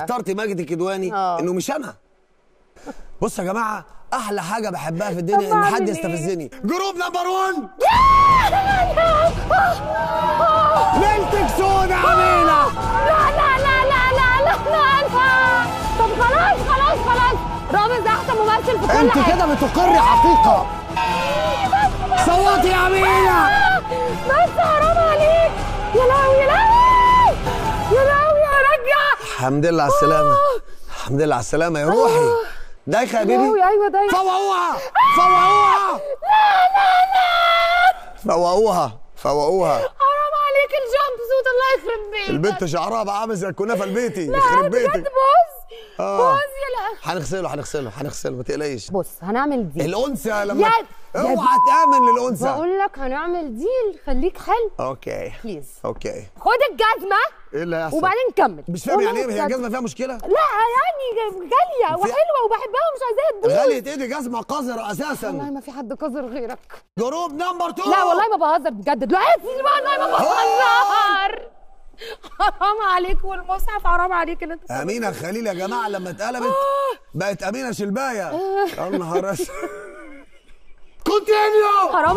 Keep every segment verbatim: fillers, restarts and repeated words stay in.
اخترت مجدي الكدواني انه مش انا. بص يا جماعه، احلى حاجه بحبها في الدنيا ان حد يستفزني. جروب نمبر واحد ملتك سودا علينا. لا لا لا لا لا لا لا طب خلاص خلاص خلاص، رامز احسن ممثل في كل حاجه. انت كده بتقري حقيقه. صوتي يا امينه بس، حرام عليك. يا لهوي يا لهوي يا لهوي يا رجع. الحمد لله على السلامه، الحمد لله على السلامه يا روحي. دايخه يا بيبي. ايوه دايخه. فوقوها فوقوها. لا لا لا فوقوها فوقوها. حرام عليك الجامب سوت، الله يخرب بيتك. البنت شعرها بقى عامل زي الكنافه البيتي، يخرب بيتك. بص بص يا لهوي. هنغسله هنغسله هنغسله ما تقلقيش. بص هنعمل دي الانثى لما اوعى تامن للانثى. بقول لك هنعمل ديل، خليك حلو. اوكي بليز. اوكي خد الجزمه. ايه اللي هيحصل؟ وبعدين نكمل. مش فاهم يعني ايه هي الجزمه فيها مشكله؟ لا يعني غاليه وحلوه وبحبها ومش عايزاها تبوظ. غاليه ايه دي؟ جزمه قذره اساسا. والله ما في حد قذر غيرك. جروب نمبر اتنين. لا والله ما بهزر بجد، لا والله ما بهزر. حرام عليك والمصحف، حرام عليك اللي انت. امينه خليل يا جماعه لما اتقلبت بقت امينه شلبايه. يا نهار اسود. كونتينيو. حرام.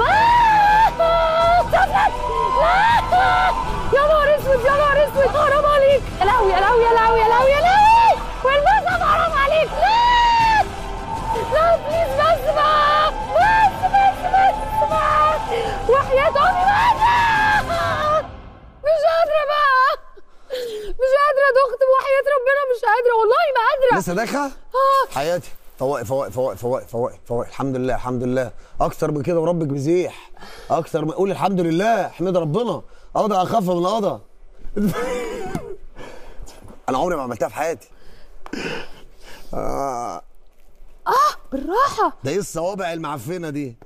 يا نهار اسود يا نهار اسود، حرام عليك. يا لهوي يا لهوي يا لهوي يا لهوي يا لهوي والمصحف، حرام عليك. لا لا بليز بس بقى، بس بس بس بقى وحياة أمي مش قادرة بقى، مش قادرة يا دختي وحياة ربنا مش قادرة، والله ما قادرة. لسه داخلة؟ اه حياتي. فواق فواق فواق فواق فواق فواق. الحمد لله الحمد لله. اكتر من كده وربك بيزيح. اكتر من قول الحمد لله، احمد ربنا. قضى اخف من قضى. انا عمري ما عملتها في حياتي. اه, آه بالراحه. ده ايه الصوابع المعفنه دي؟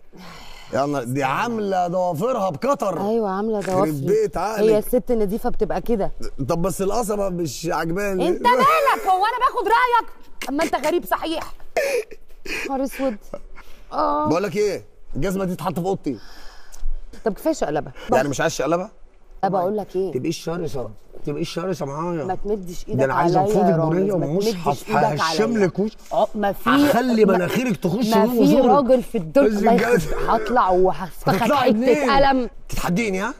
يلا دي عامله ضوافرها بقطر. ايوه عامله ضوافرها. هي الست النظيفه بتبقى كده. طب بس القصبه مش عجباني. انت مالك؟ هو انا باخد رايك؟ اما انت غريب صحيح. نهار اسود. اه بقول لك ايه، الجزمه دي تتحط في اوضتي. طب كفايه شقلبه يعني. مش عايز شقلبه؟ طب اقول لك ايه، تبقيش شرسه تبقيش شرسه معايا. ما تمدش ايدك عليا. ده انا عايز افضي البنيه ومصحف هشم لك وش. اه ما في. هخلي مناخيرك تخش جوه. ما في راجل في الدنيا. هطلع وهفخد حته قلم. تتحديني؟ ها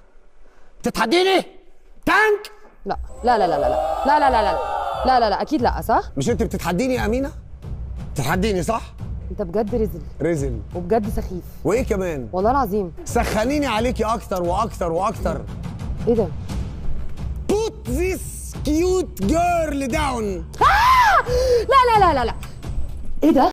تتحديني؟ تانك؟ لا لا لا لا لا لا لا لا لا لا لا لا اكيد لا. صح؟ مش انت بتتحديني يا امينه؟ بتتحديني صح؟ انت بجد رزل رزل وبجد سخيف. وايه كمان؟ والله العظيم سخنيني عليكي اكتر واكتر واكتر. ايه ده؟ put this cute girl down. آه! لا لا لا لا لا ايه ده؟